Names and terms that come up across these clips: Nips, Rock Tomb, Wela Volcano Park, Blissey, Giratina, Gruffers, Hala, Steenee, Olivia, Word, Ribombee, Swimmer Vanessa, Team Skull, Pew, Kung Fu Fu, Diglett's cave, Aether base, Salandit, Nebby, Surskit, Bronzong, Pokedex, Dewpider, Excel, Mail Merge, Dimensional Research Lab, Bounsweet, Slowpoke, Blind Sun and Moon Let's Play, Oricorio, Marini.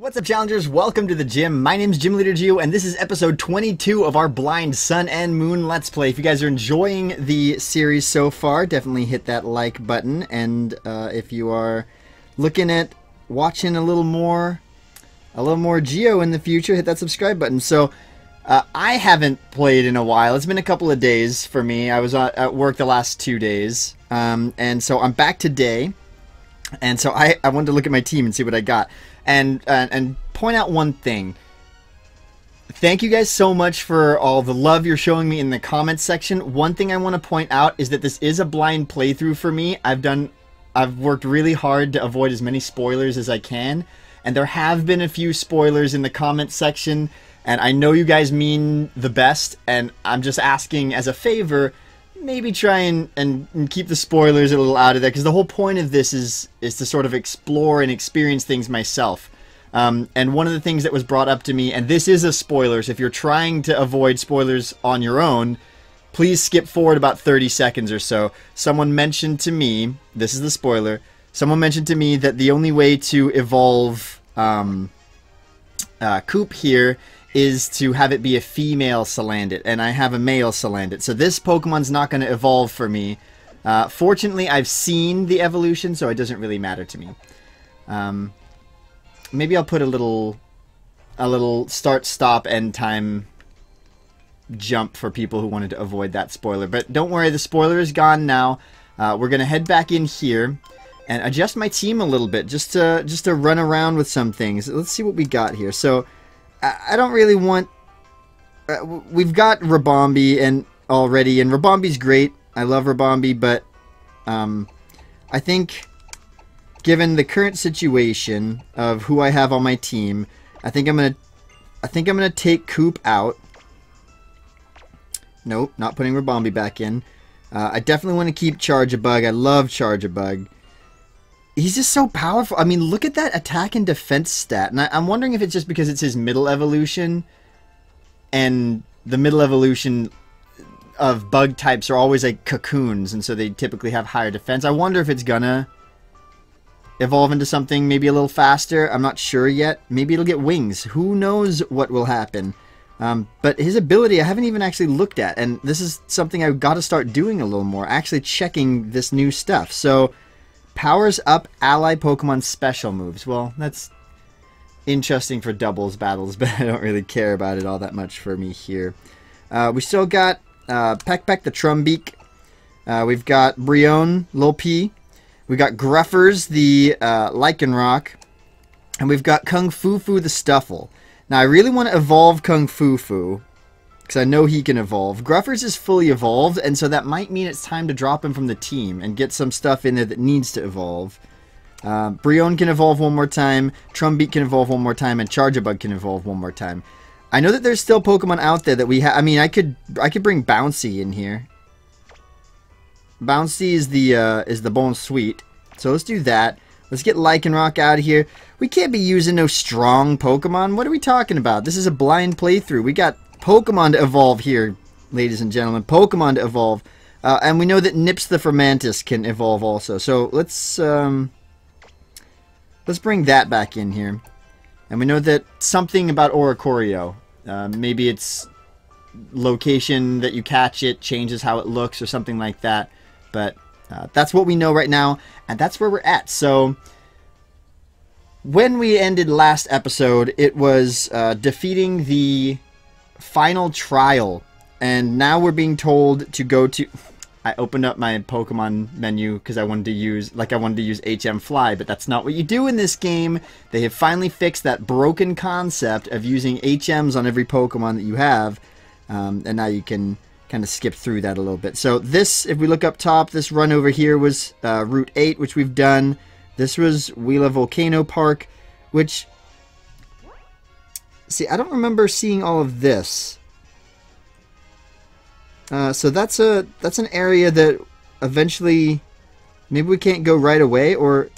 What's up, challengers? Welcome to the gym. My name's Gym Leader Geo, and this is episode 22 of our Blind Sun and Moon Let's Play. If you guys are enjoying the series so far, definitely hit that like button. And if you are looking at watching a little more Geo in the future, hit that subscribe button. So I haven't played in a while. It's been a couple of days for me. I was at work the last 2 days, and so I'm back today. And so I wanted to look at my team and see what I got. And point out one thing. Thank you guys so much for all the love you're showing me in the comments section. One thing I want to point out is that this is a blind playthrough for me. I've worked really hard to avoid as many spoilers as I can. And there have been a few spoilers in the comments section. And I know you guys mean the best. And I'm just asking as a favor, maybe try and keep the spoilers a little out of there, because the whole point of this is to sort of explore and experience things myself. And one of the things that was brought up to me, and this is a spoiler, so if you're trying to avoid spoilers on your own, please skip forward about 30 seconds or so. Someone mentioned to me, this is the spoiler, someone mentioned to me that the only way to evolve Coop here is to have it be a female Salandit, and I have a male Salandit. So this Pokemon's not going to evolve for me. Fortunately, I've seen the evolution, so it doesn't really matter to me. Maybe I'll put a little start, stop, end time jump for people who wanted to avoid that spoiler. But don't worry, the spoiler is gone now. We're going to head back in here and adjust my team a little bit, just to run around with some things. Let's see what we got here. So I don't really want... we've got Ribombee already, and Ribombee's great. I love Ribombee, but I think given the current situation of who I have on my team, I think I'm gonna take Coop out. Nope, not putting Ribombee back in. I definitely want to keep Charjabug. I love Charjabug. He's just so powerful. I mean, look at that attack and defense stat. And I'm wondering if it's just because it's his middle evolution. And the middle evolution of bug types are always like cocoons. And so they typically have higher defense. I wonder if it's gonna evolve into something maybe a little faster. I'm not sure yet. Maybe it'll get wings. Who knows what will happen. But his ability I haven't even actually looked at. And this is something I've got to start doing a little more. Actually checking this new stuff. So... powers up ally Pokemon special moves. Well, that's interesting for doubles battles, but I don't really care about it all that much for me here. We still got Peck the Trumbeak. We've got Brionne, Lil P. We got Gruffers, the Lycanroc. And we've got Kung Fu Fu, the Stuffle. Now, I really want to evolve Kung Fu Fu, because I know he can evolve. Gruffers is fully evolved, and so that might mean it's time to drop him from the team and get some stuff in there that needs to evolve. Brionne can evolve one more time, Trumbeak can evolve one more time, and Charjabug can evolve one more time. I know that there's still Pokemon out there that we have. I mean, I could bring Bounsweet in here. Bounsweet is the Bounsweet, so let's do that. Let's get Lycanroc out of here. We can't be using no strong Pokemon. What are we talking about? This is a blind playthrough. We got Pokemon to evolve here, ladies and gentlemen. Pokemon to evolve. And we know that Nips the Fermantis can evolve also. So let's bring that back in here. And we know that something about Oricorio. Maybe it's location that you catch it, changes how it looks or something like that. But that's what we know right now. And that's where we're at. So... when we ended last episode, it was defeating the... final trial, and now we're being told to go to... I opened up my Pokemon menu because I wanted to use HM Fly, but that's not what you do in this game. They have finally fixed that broken concept of using HMs on every Pokemon that you have, and now you can kind of skip through that a little bit. So this, if we look up top, this run over here was Route 8, which we've done. This was Wela Volcano Park, which... see, I don't remember seeing all of this. So that's an area that eventually... maybe we can't go right away, or...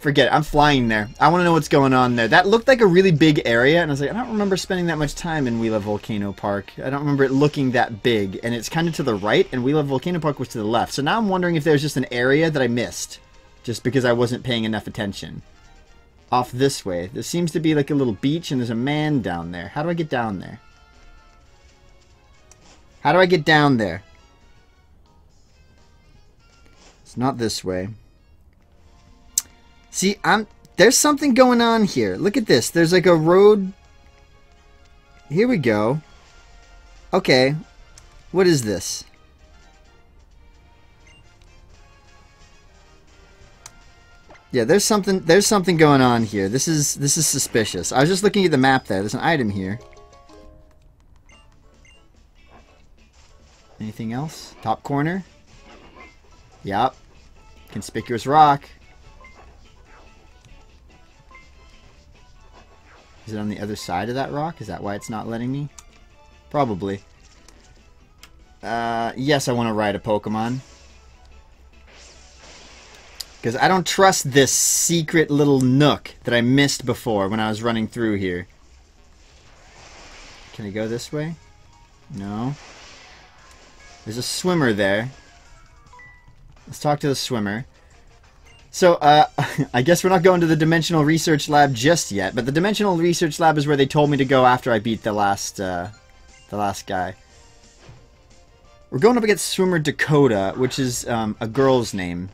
forget it, I'm flying there. I want to know what's going on there. That looked like a really big area, and I was like, I don't remember spending that much time in Wela Volcano Park. I don't remember it looking that big. And it's kind of to the right, and Wela Volcano Park was to the left. So now I'm wondering if there's just an area that I missed, just because I wasn't paying enough attention. off this way. There seems to be like a little beach and there's a man down there. How do I get down there? How do I get down there? It's not this way. See, there's something going on here. Look at this. There's like a road. Here we go. Okay. What is this? Yeah, there's something going on here. This is suspicious. I was just looking at the map there. There's an item here. Anything else? Top corner? Yep. Conspicuous rock. Is it on the other side of that rock? Is that why it's not letting me? Probably. Yes, I want to ride a Pokemon. Because I don't trust this secret little nook that I missed before when I was running through here. Can I go this way? No. There's a swimmer there. Let's talk to the swimmer. So, I guess we're not going to the Dimensional Research Lab just yet, but the Dimensional Research Lab is where they told me to go after I beat the last guy. We're going up against Swimmer Dakota, which is a girl's name.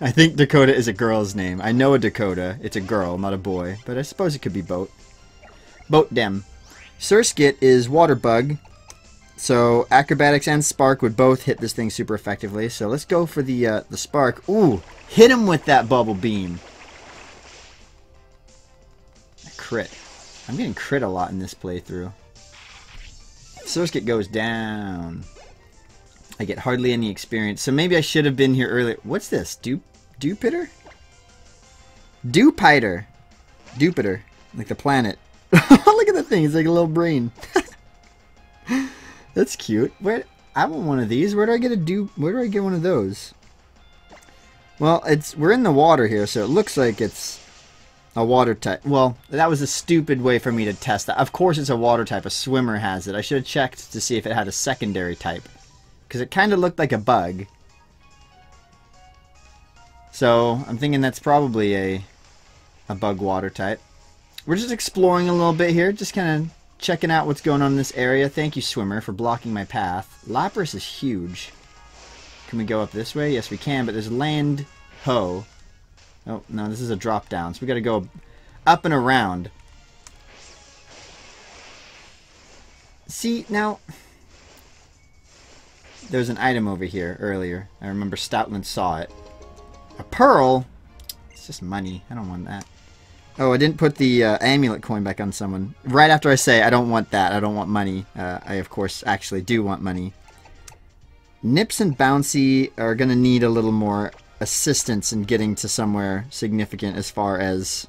I think Dakota is a girl's name. I know a Dakota. It's a girl, not a boy. But I suppose it could be both. Both them. Surskit is Water Bug. So Acrobatics and Spark would both hit this thing super effectively. So let's go for the Spark. Ooh! Hit him with that Bubble Beam. A crit. I'm getting crit a lot in this playthrough. Surskit goes down. I get hardly any experience, so maybe I should have been here earlier. What's this? Dewpider? Dewpider. Dewpider. Like the planet. Look at the thing. It's like a little brain. That's cute. Where? I want one of these. Where do I get one of those? Well, we're in the water here, so it looks like it's a water type. Well, that was a stupid way for me to test that. Of course it's a water type. A swimmer has it. I should have checked to see if it had a secondary type. Because it kind of looked like a bug. So, I'm thinking that's probably a bug water type. We're just exploring a little bit here. Just kind of checking out what's going on in this area. Thank you, swimmer, for blocking my path. Lapras is huge. Can we go up this way? Yes, we can, but there's land ho. Oh, no, this is a drop down. So, we got to go up and around. See, now... There's an item over here earlier. I remember Stoutland saw it. A pearl? It's just money. I don't want that. Oh, I didn't put the amulet coin back on someone. Right after I say I don't want that, I don't want money. I, of course, actually do want money. Nips and Bouncy are going to need a little more assistance in getting to somewhere significant as far as...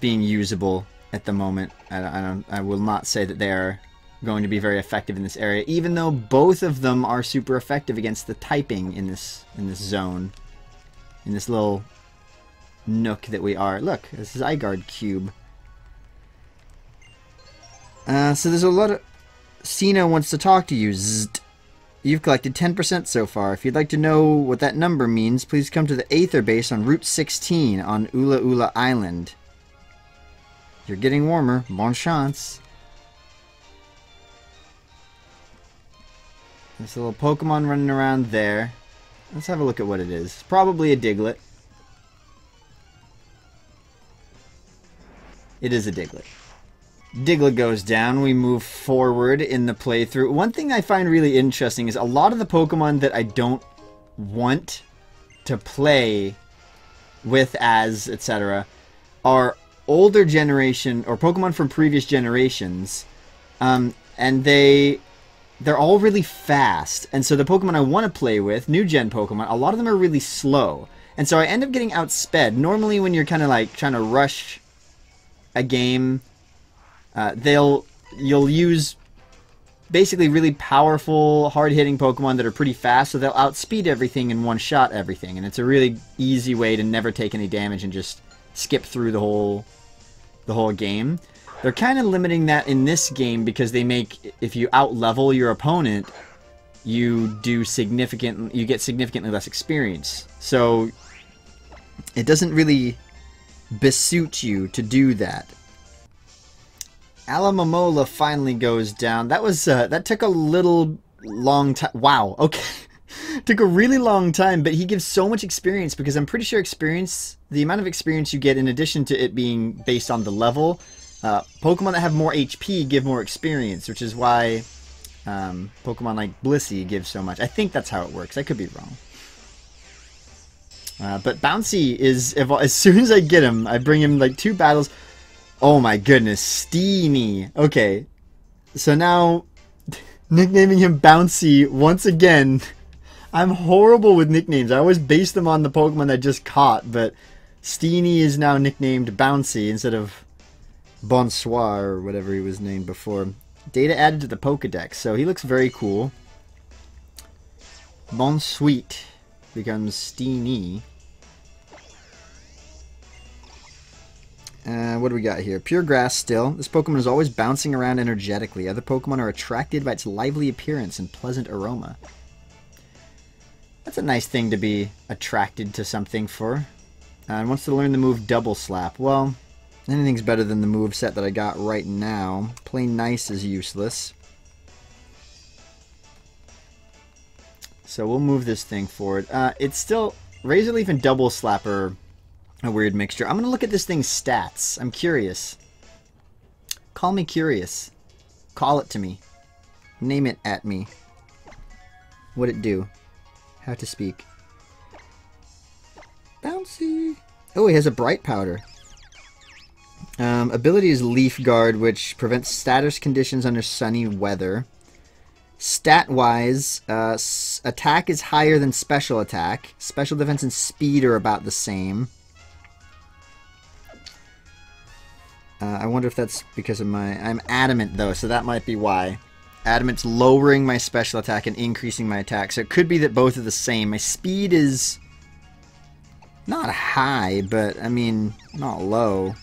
being usable at the moment. I will not say that they are... going to be very effective in this area, even though both of them are super effective against the typing in this zone, in this little nook that we are. Look, this is Zygarde Cube. So there's a lot of... Sino wants to talk to you. Zzzt. You've collected 10% so far. If you'd like to know what that number means, please come to the Aether Base on Route 16 on Ula Ula Island. You're getting warmer. Bon chance. There's a little Pokemon running around there. Let's have a look at what it is. Probably a Diglett. It is a Diglett. Diglett goes down. We move forward in the playthrough. One thing I find really interesting is a lot of the Pokemon that I don't want to play with as, etc. are older generation or Pokemon from previous generations. And they're all really fast, and so the Pokemon I want to play with, new gen Pokemon, a lot of them are really slow, and so I end up getting outsped. Normally when you're kind of like trying to rush a game, you'll use basically really powerful, hard-hitting Pokemon that are pretty fast, so they'll outspeed everything and one-shot everything, and it's a really easy way to never take any damage and just skip through the whole game. They're kind of limiting that in this game because they make, if you out-level your opponent, you get significantly less experience. So It doesn't really besuit you to do that. Alamomola finally goes down. That was that took a little long time. Wow, okay. Took a really long time, but he gives so much experience, because I'm pretty sure experience, the amount of experience you get in addition to it being based on the level, Pokemon that have more HP give more experience, which is why Pokemon like Blissey give so much. I think that's how it works. I could be wrong. But Bouncy is, as soon as I get him, I bring him like 2 battles. Oh my goodness, Steenee. Okay, so now nicknaming him Bouncy once again. I'm horrible with nicknames. I always base them on the Pokemon I just caught, but Steenee is now nicknamed Bouncy instead of Bonsoir or whatever he was named before. Data added to the Pokedex, so he looks very cool. Bounsweet becomes Steenee. What do we got here? Pure Grass still. This Pokemon is always bouncing around energetically. Other Pokemon are attracted by its lively appearance and pleasant aroma. That's a nice thing to be attracted to something for. And wants to learn the move Double Slap. Well, anything's better than the move set that I got right now. Plain Nice is useless. So we'll move this thing forward. It's still... Razor Leaf and Double Slap are a weird mixture. I'm going to look at this thing's stats. I'm curious. Call me curious. Call it to me. Name it at me. What'd it do? How to speak. Bouncy. Oh, he has a Bright Powder. Ability is Leaf Guard, which prevents status conditions under sunny weather. Stat-wise, attack is higher than special attack. Special defense and speed are about the same. I wonder if that's because of my... I'm adamant, though, so that might be why. Adamant's lowering my special attack and increasing my attack, so it could be that both are the same. My speed is not high, but I mean, not low.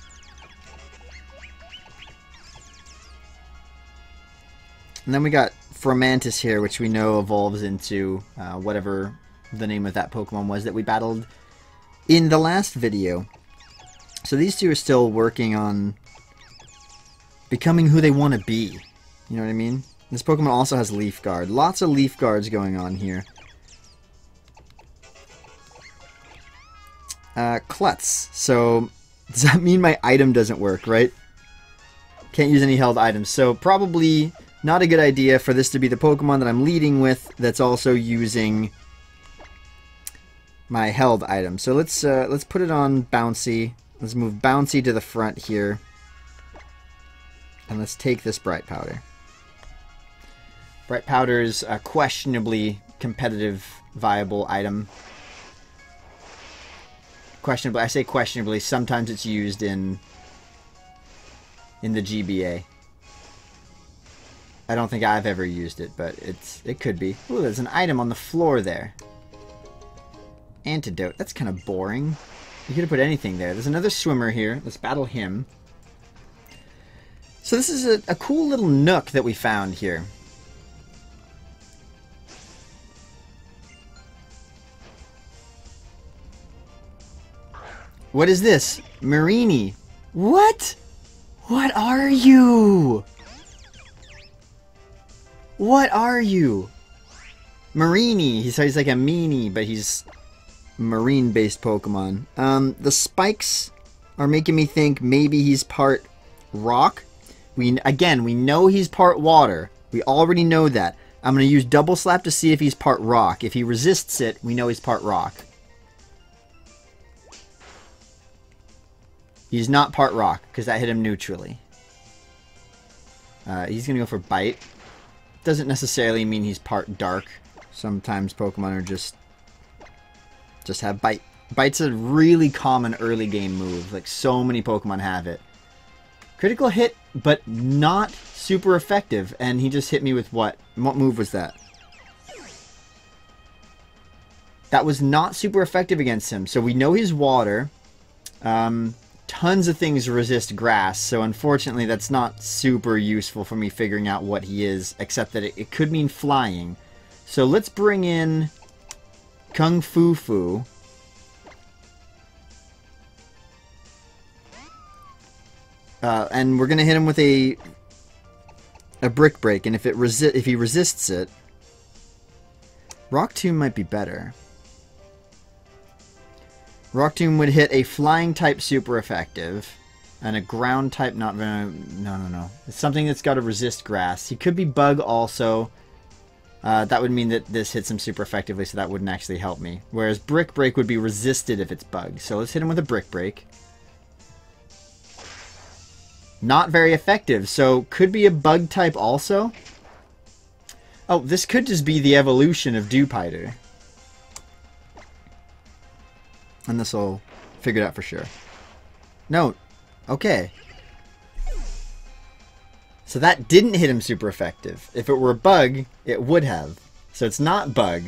And then we got Fromantis here, which we know evolves into whatever the name of that Pokemon was that we battled in the last video. So these two are still working on becoming who they want to be. You know what I mean? This Pokemon also has Leaf Guard. Lots of Leaf Guards going on here. Klutz. So, does that mean my item doesn't work, right? Can't use any held items. So, probably not a good idea for this to be the Pokemon that I'm leading with that's also using my held item. So, let's put it on Bouncy. Let's move Bouncy to the front here. And let's take this Bright Powder. Bright Powder is a questionably competitive, viable item. Questionably, I say questionably, sometimes it's used in the GBA. I don't think I've ever used it, but it could be. Ooh, there's an item on the floor there. Antidote. That's kind of boring. You could have put anything there. There's another swimmer here. Let's battle him. So this is a cool little nook that we found here. What is this? Marini. What? What are you? What are you? Marini. He's like a meanie, but he's marine-based Pokemon. The spikes are making me think maybe he's part rock. Again, we know he's part water. We already know that. I'm going to use Double Slap to see if he's part rock. If he resists it, we know he's part rock. He's not part rock, because that hit him neutrally. He's going to go for Bite. Doesn't necessarily mean he's part dark. Sometimes Pokemon are just have Bite. Bite's a really common early game move. Like, so many Pokemon have it. Critical hit, but not super effective. And he just hit me with what? What move was that? That was not super effective against him. So we know he's water. Tons of things resist grass, so unfortunately that's not super useful for me figuring out what he is, except that it could mean flying. So let's bring in Kung Fu Fu. And we're gonna hit him with a Brick Break, and if he resists it, Rock Tomb might be better. Rock Tomb would hit a Flying type super effective, and a Ground type not very. No. It's something that's got to resist Grass. He could be Bug also. That would mean that this hits him super effectively, so that wouldn't actually help me. Whereas Brick Break would be resisted if it's Bug. So let's hit him with a Brick Break. Not very effective, so could be a Bug type also. Oh, this could just be the evolution of Dewpider. And this will figure it out for sure. No. Okay. So that didn't hit him super effective. If it were a Bug, it would have. So it's not Bug.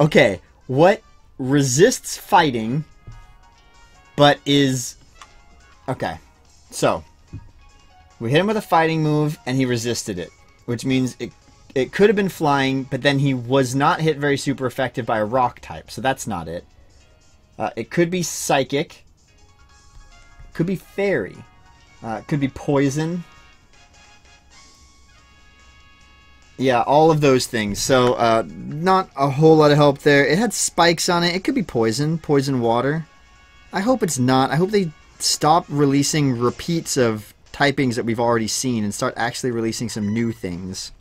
Okay. What resists fighting, but is... Okay. So, we hit him with a fighting move, and he resisted it. Which means it could have been flying, but then he was not hit very super effective by a rock type. So that's not it. It could be psychic. Could be fairy. Could be poison. Yeah, all of those things. So not a whole lot of help there. It had spikes on it. It could be poison. Poison water. I hope it's not. I hope they stop releasing repeats of typings that we've already seen and start actually releasing some new things.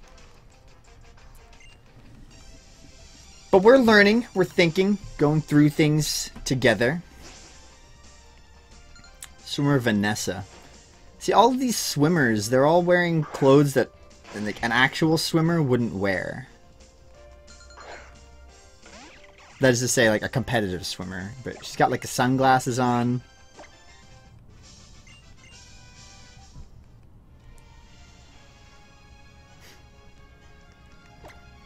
But we're learning, we're thinking, going through things together. Swimmer Vanessa. See, all of these swimmers, they're all wearing clothes that an actual swimmer wouldn't wear. That is to say, like, a competitive swimmer. But she's got, like, sunglasses on.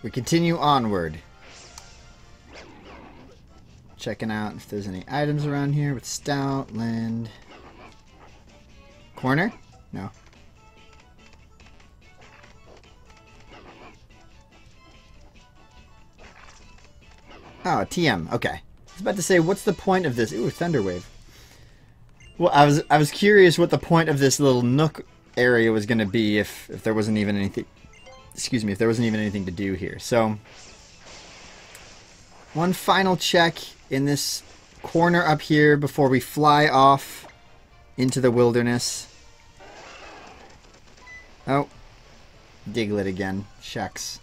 We continue onward. Checking out if there's any items around here with Stoutland. Corner? No. Oh, TM. Okay. I was about to say, what's the point of this? Ooh, Thunderwave. Well, I was curious what the point of this little nook area was going to be if there wasn't even anything... Excuse me, if there wasn't even anything to do here. So, one final check in this corner up here before we fly off into the wilderness. Oh, Diglett again. Shucks.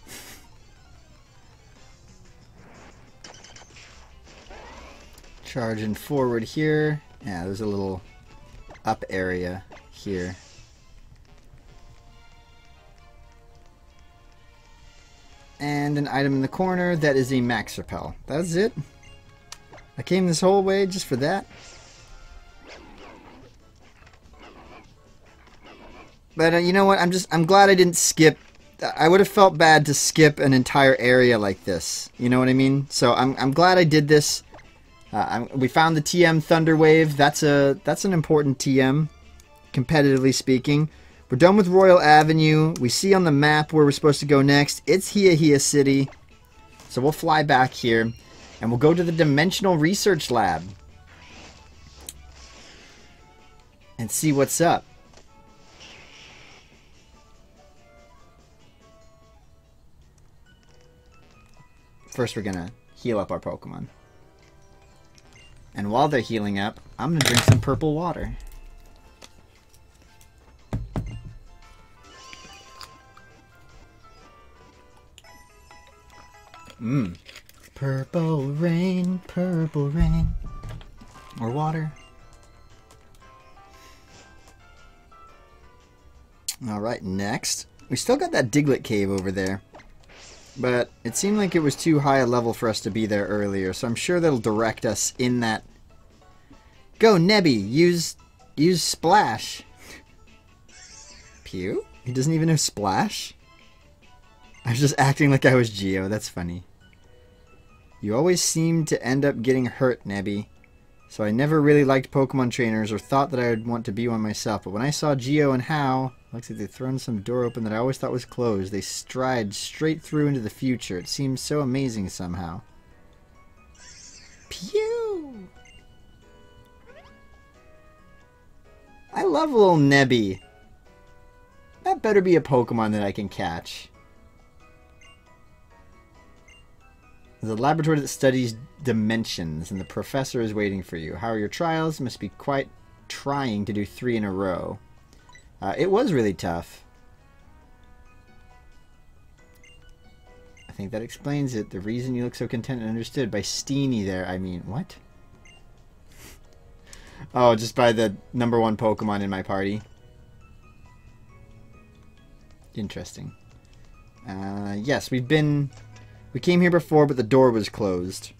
Charging forward here. Yeah, there's a little up area here. And an item in the corner that is a max repel. That's it. I came this whole way just for that. But you know what? I'm glad I didn't skip. I would have felt bad to skip an entire area like this. You know what I mean? So I'm glad I did this. We found the TM Thunderwave. That's an important TM, competitively speaking. We're done with Royal Avenue. We see on the map where we're supposed to go next. It's Hiahia City. So we'll fly back here, and we'll go to the Dimensional Research Lab and see what's up. First, we're gonna heal up our Pokemon. And while they're healing up, I'm gonna drink some purple water. Mmm. Purple rain, or water. All right, next. We still got that Diglett cave over there, but it seemed like it was too high a level for us to be there earlier, so I'm sure that'll direct us in that. Go, Nebby! Use Splash. Pew? He doesn't even know Splash? I was just acting like I was Geo. That's funny. You always seem to end up getting hurt, Nebby. So I never really liked Pokemon trainers or thought that I would want to be one myself. But when I saw Geo and How, looks like they've thrown some door open that I always thought was closed. They stride straight through into the future. It seems so amazing somehow. Pew! I love little Nebby. That better be a Pokemon that I can catch. The laboratory that studies dimensions, and the professor is waiting for you. How are your trials? Must be quite trying to do 3 in a row. It was really tough. I think that explains it. The reason you look so content and understood by Steenee there. I mean, what? Oh, just by the #1 Pokemon in my party. Interesting. Yes, we came here before, but the door was closed.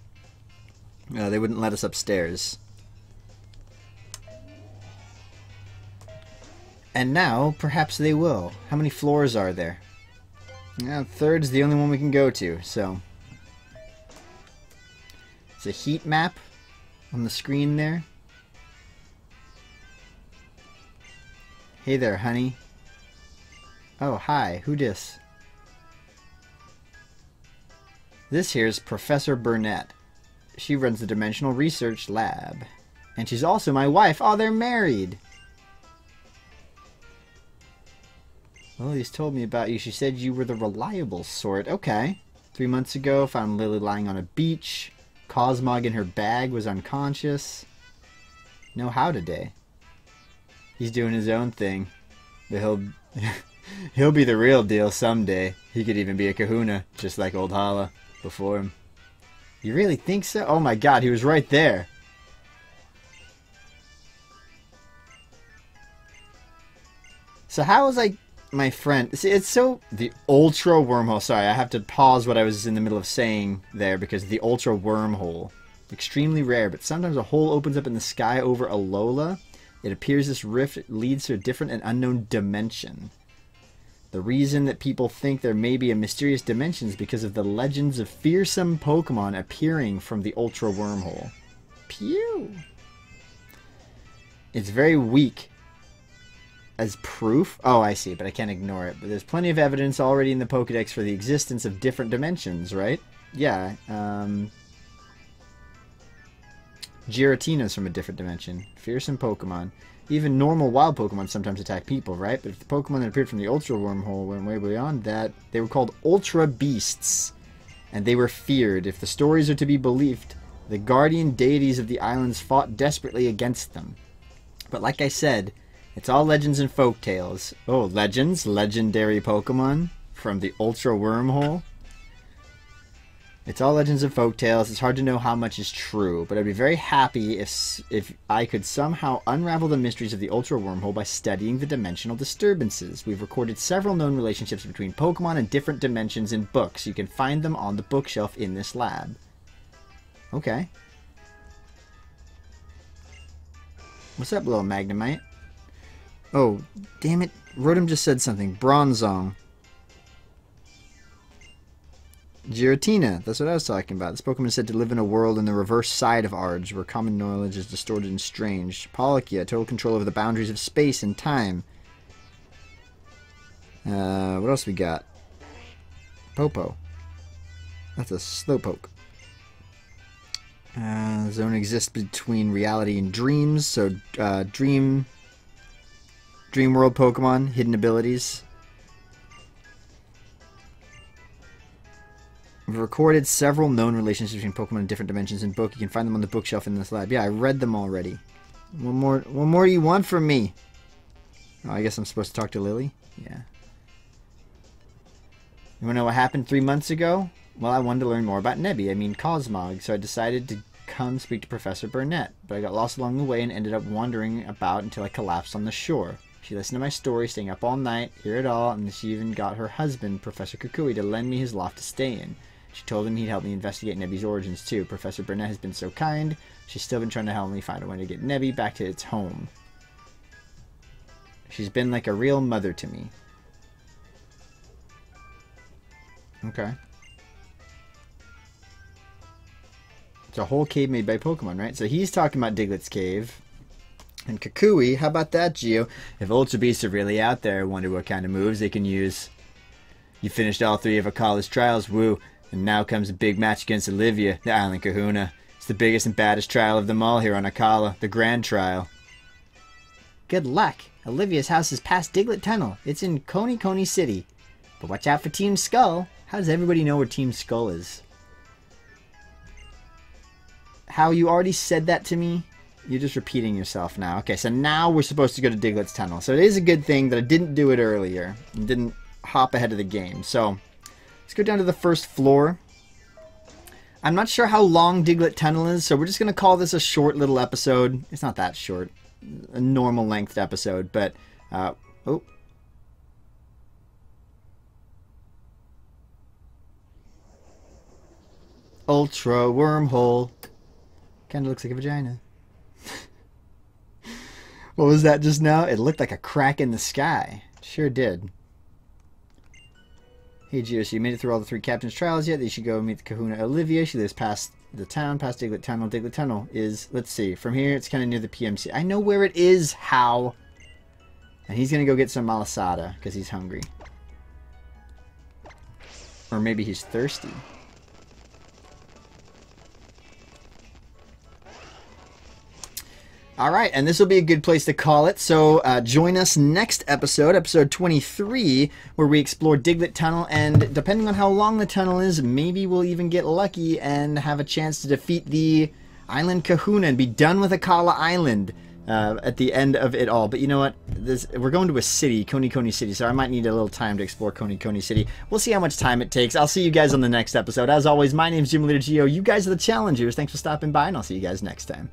They wouldn't let us upstairs. And now, perhaps they will. How many floors are there? Third's the only one we can go to, so... It's a heat map on the screen there. Hey there, honey. Oh, hi. Who dis? This here's Professor Burnett. She runs the Dimensional Research Lab. And she's also my wife. Oh, they're married! Lily's told me about you. She said you were the reliable sort. Okay. 3 months ago, found Lillie lying on a beach. Cosmog in her bag was unconscious. No how today. He's doing his own thing. But he'll be the real deal someday. He could even be a kahuna, just like old Hala. Before him. You really think so? Oh my god, he was right there. So how was my friend? See, it's so... The Ultra Wormhole. Sorry, I have to pause what I was in the middle of saying there because the Ultra Wormhole. Extremely rare, but sometimes a hole opens up in the sky over Alola. It appears this rift leads to a different and unknown dimension. The reason that people think there may be a mysterious dimension is because of the legends of fearsome Pokemon appearing from the Ultra Wormhole. Pew! It's very weak as proof. Oh, I see, but I can't ignore it. But there's plenty of evidence already in the Pokedex for the existence of different dimensions, right? Yeah. Giratina's from a different dimension. Fearsome Pokemon. Even normal wild Pokemon sometimes attack people, right? But if the Pokemon that appeared from the Ultra Wormhole went way beyond that, they were called Ultra Beasts, and they were feared. If the stories are to be believed, the guardian deities of the islands fought desperately against them. But like I said, it's all legends and folktales. Oh, legends? Legendary Pokemon from the Ultra Wormhole? It's all legends and folktales. It's hard to know how much is true, but I'd be very happy if I could somehow unravel the mysteries of the Ultra Wormhole by studying the dimensional disturbances. We've recorded several known relationships between Pokemon and different dimensions in books. You can find them on the bookshelf in this lab. Okay. What's up, little Magnemite? Oh, damn it. Rotom just said something. Bronzong. Giratina, that's what I was talking about. This Pokemon is said to live in a world on the reverse side of ours, where common knowledge is distorted and strange. Palkia, total control over the boundaries of space and time. What else we got? Popo. That's a Slowpoke. The zone exists between reality and dreams, so Dream World Pokemon, hidden abilities. We've recorded several known relationships between Pokemon in different dimensions in book. You can find them on the bookshelf in this lab. Yeah, I read them already. One more you want from me? Oh, I guess I'm supposed to talk to Lillie? Yeah. You want to know what happened 3 months ago? Well, I wanted to learn more about Nebby. I mean Cosmog, so I decided to come speak to Professor Burnett. But I got lost along the way and ended up wandering about until I collapsed on the shore. She listened to my story, staying up all night, hear it all, and she even got her husband, Professor Kukui, to lend me his loft to stay in. She told him he'd help me investigate Nebby's origins, too. Professor Burnett has been so kind. She's still been trying to help me find a way to get Nebby back to its home. She's been like a real mother to me. Okay. It's a whole cave made by Pokemon, right? So he's talking about Diglett's cave. And Kukui, how about that, Geo? If Ultra Beasts are really out there, I wonder what kind of moves they can use. You finished all 3 of our college trials, woo. And now comes a big match against Olivia, the Island Kahuna. It's the biggest and baddest trial of them all here on Akala, the Grand Trial. Good luck. Olivia's house is past Diglett Tunnel. It's in Konikoni City. But watch out for Team Skull. How does everybody know where Team Skull is? How, you already said that to me? You're just repeating yourself now. Okay, so now we're supposed to go to Diglett's Tunnel. So it is a good thing that I didn't do it earlier and didn't hop ahead of the game. So let's go down to the first floor. I'm not sure how long Diglett Tunnel is, so we're just going to call this a short little episode. It's not that short. A normal length episode, but... oh. Ultra Wormhole. Kind of looks like a vagina. What was that just now? It looked like a crack in the sky. Sure did. Hey Geo, so you made it through all the three captain's trials yet? You should go meet the kahuna Olivia. She lives past the town, past Diglett Tunnel. Diglett Tunnel is, let's see, from here it's kind of near the PMC. I know where it is, how? And he's going to go get some malasada because he's hungry. Or maybe he's thirsty. All right, and this will be a good place to call it. So join us next episode, episode 23, where we explore Diglett Tunnel. And depending on how long the tunnel is, maybe we'll even get lucky and have a chance to defeat the Island Kahuna and be done with Akala Island at the end of it all. But you know what? We're going to a city, Konikoni City, so I might need a little time to explore Konikoni City. We'll see how much time it takes. I'll see you guys on the next episode. As always, my name's Gym Leader Geo. You guys are the challengers. Thanks for stopping by, and I'll see you guys next time.